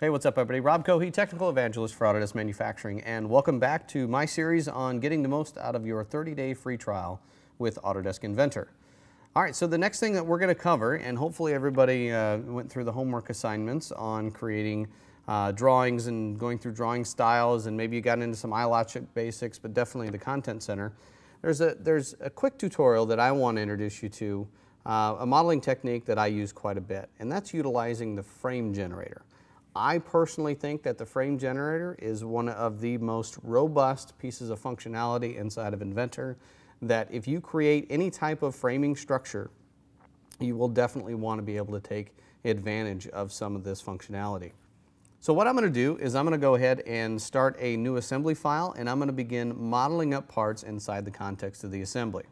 Hey, what's up, everybody? Rob Cohee, Technical Evangelist for Autodesk Manufacturing, and welcome back to my series on getting the most out of your 30-day free trial with Autodesk Inventor. All right, so the next thing that we're going to cover, and hopefully everybody went through the homework assignments on creating drawings and going through drawing styles, and maybe you got into some iLogic basics, but definitely the content center. There's a quick tutorial that I want to introduce you to, a modeling technique that I use quite a bit, and that's utilizing the frame generator. I personally think that the frame generator is one of the most robust pieces of functionality inside of Inventor, that if you create any type of framing structure, you will definitely want to be able to take advantage of some of this functionality. So what I'm going to do is I'm going to go ahead and start a new assembly file, and I'm going to begin modeling up parts inside the context of the assembly.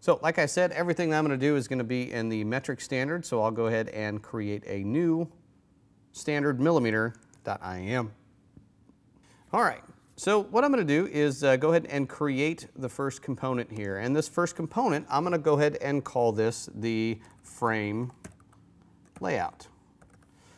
So like I said, everything that I'm going to do is going to be in the metric standard, so I'll go ahead and create a new standard millimeter.im. All right, so what I'm going to do is go ahead and create the first component here. And this first component, I'm going to go ahead and call this the frame layout.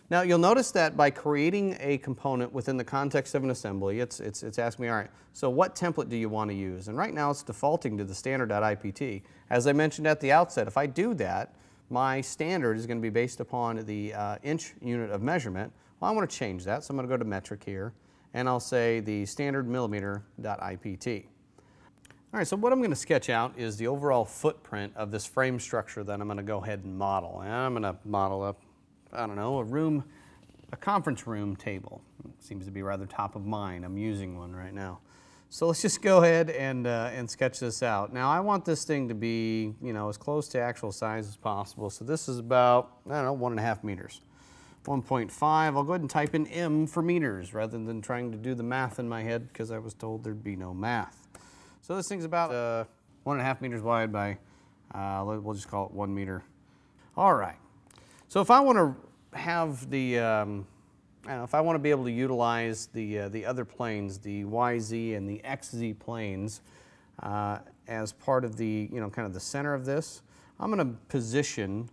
Now you'll notice that by creating a component within the context of an assembly, it's asked me, all right, so what template do you want to use? And right now it's defaulting to the standard.ipt. As I mentioned at the outset, if I do that, my standard is going to be based upon the inch unit of measurement. Well, I want to change that, so I'm going to go to metric here, and I'll say the standard millimeter.ipt. All right, so what I'm going to sketch out is the overall footprint of this frame structure that I'm going to go ahead and model. And I'm going to model up, I don't know, a conference room table. It seems to be rather top of mind. I'm using one right now. So let's just go ahead and sketch this out. Now I want this thing to be, you know, as close to actual size as possible. So this is about, I don't know, 1.5 meters. 1.5, I'll go ahead and type in M for meters rather than trying to do the math in my head because I was told there'd be no math. So this thing's about 1.5 meters wide by, we'll just call it 1 meter. All right, so if I want to have the, if I want to be able to utilize the other planes, the YZ and the XZ planes, as part of the, you know, kind of the center of this, I'm going to position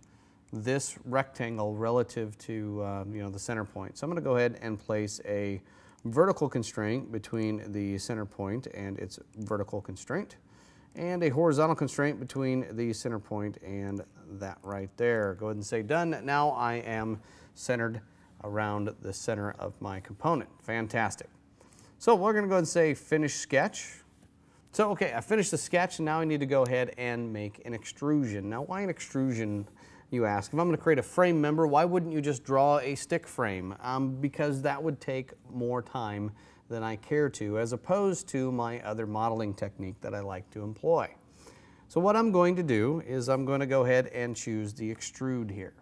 this rectangle relative to, you know, the center point. So I'm going to go ahead and place a vertical constraint between the center point and its vertical constraint, and a horizontal constraint between the center point and that right there. Go ahead and say done. Now I am centered around the center of my component. Fantastic. So we're going to go ahead and say finish sketch. So okay, I finished the sketch, and now I need to go ahead and make an extrusion. Now why an extrusion, you ask? If I'm going to create a frame member, why wouldn't you just draw a stick frame? Because that would take more time than I care to, as opposed to my other modeling technique that I like to employ. So what I'm going to do is I'm going to go ahead and choose the extrude here,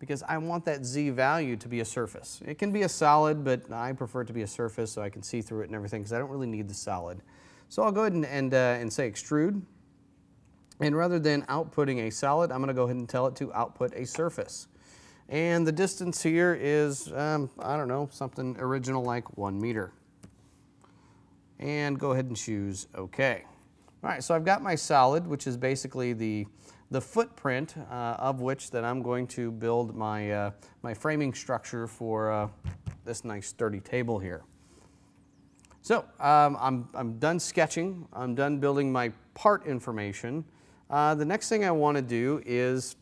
because I want that Z value to be a surface. It can be a solid, but I prefer it to be a surface so I can see through it and everything, because I don't really need the solid. So I'll go ahead and say extrude. And rather than outputting a solid, I'm going to go ahead and tell it to output a surface. And the distance here is, I don't know, something original like 1 meter. And go ahead and choose OK. All right, so I've got my solid, which is basically the footprint of which that I'm going to build my, my framing structure for this nice sturdy table here. So I'm done sketching. I'm done building my part information. The next thing I want to do is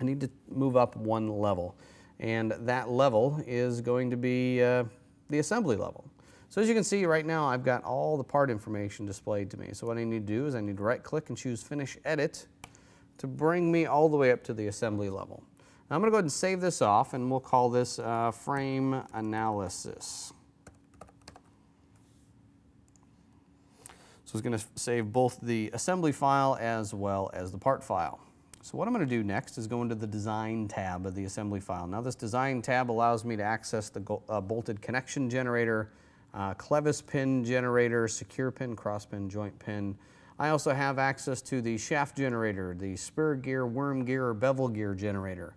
I need to move up one level, and that level is going to be the assembly level. So as you can see right now, I've got all the part information displayed to me. So what I need to do is I need to right click and choose finish edit to bring me all the way up to the assembly level. Now I'm going to go ahead and save this off, and we'll call this frame analysis. So it's going to save both the assembly file as well as the part file. So what I'm going to do next is go into the design tab of the assembly file. Now this design tab allows me to access the bolted connection generator, clevis pin generator, secure pin, cross pin, joint pin. I also have access to the shaft generator, the spur gear, worm gear, or bevel gear generator,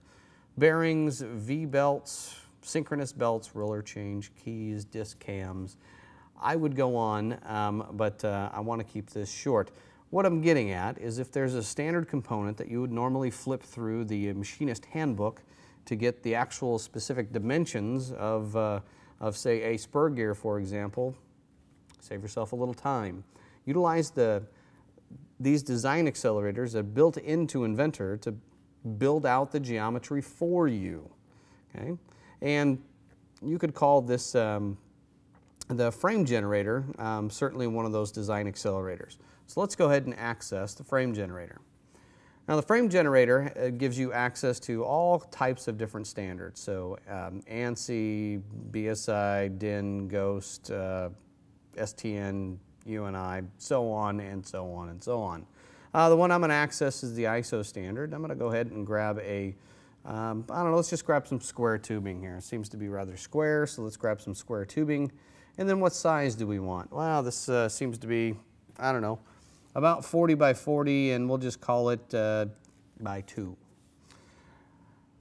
bearings, V-belts, synchronous belts, roller change, keys, disc cams. I would go on, but I want to keep this short. What I'm getting at is if there's a standard component that you would normally flip through the machinist handbook, to get the actual specific dimensions of say, a spur gear, for example, save yourself a little time. Utilize these design accelerators that are built into Inventor to build out the geometry for you. Okay? And you could call this the frame generator, certainly one of those design accelerators. So let's go ahead and access the frame generator. Now the frame generator gives you access to all types of different standards. So ANSI, BSI, DIN, Ghost, STN, UNI, so on and so on and so on. The one I'm going to access is the ISO standard. I'm going to go ahead and grab a, I don't know, let's just grab some square tubing here. It seems to be rather square, so let's grab some square tubing. And then what size do we want? Wow, this seems to be, I don't know, about 40 by 40, and we'll just call it by 2.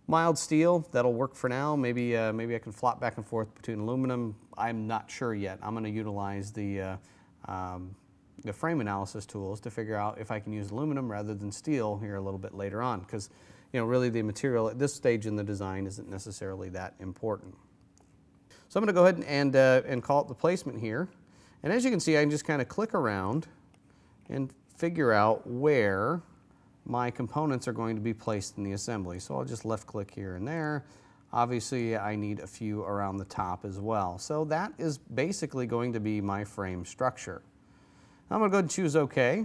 Mild steel, that'll work for now. Maybe, maybe I can flop back and forth between aluminum. I'm not sure yet. I'm going to utilize the frame analysis tools to figure out if I can use aluminum rather than steel here a little bit later on, because you know, really the material at this stage in the design isn't necessarily that important. So I'm going to go ahead and call it the placement here. And as you can see, I can just kind of click around and figure out where my components are going to be placed in the assembly. So I'll just left click here and there. Obviously, I need a few around the top as well. So that is basically going to be my frame structure. I'm going to go ahead and choose OK.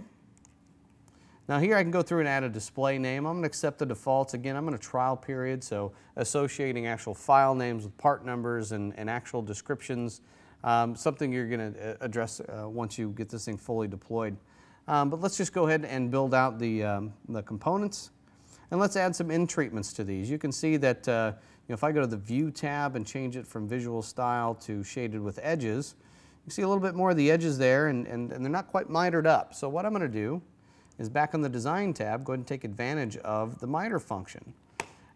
Now here I can go through and add a display name. I'm going to accept the defaults. Again, I'm in a trial period, so associating actual file names with part numbers and actual descriptions, something you're going to address once you get this thing fully deployed. But let's just go ahead and build out the components, and let's add some end treatments to these. You can see that you know, if I go to the View tab and change it from Visual Style to Shaded with Edges, you see a little bit more of the edges there, and they're not quite mitered up. So what I'm going to do is back on the Design tab, go ahead and take advantage of the miter function.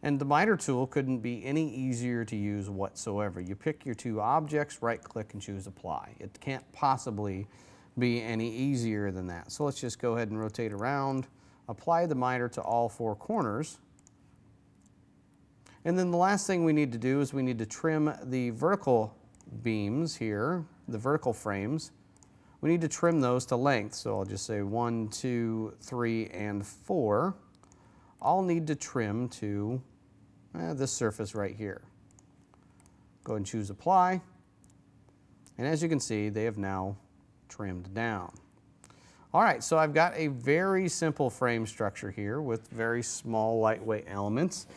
And the miter tool couldn't be any easier to use whatsoever. You pick your two objects, right-click, and choose Apply. It can't possibly be any easier than that. So let's just go ahead and rotate around, apply the miter to all four corners. And then the last thing we need to do is we need to trim the vertical beams here, the vertical frames. We need to trim those to length, so I'll just say 1, 2, 3, and 4. All need to trim to this surface right here. Go ahead and choose Apply, and as you can see, they have now trimmed down. All right, so I've got a very simple frame structure here with very small, lightweight elements.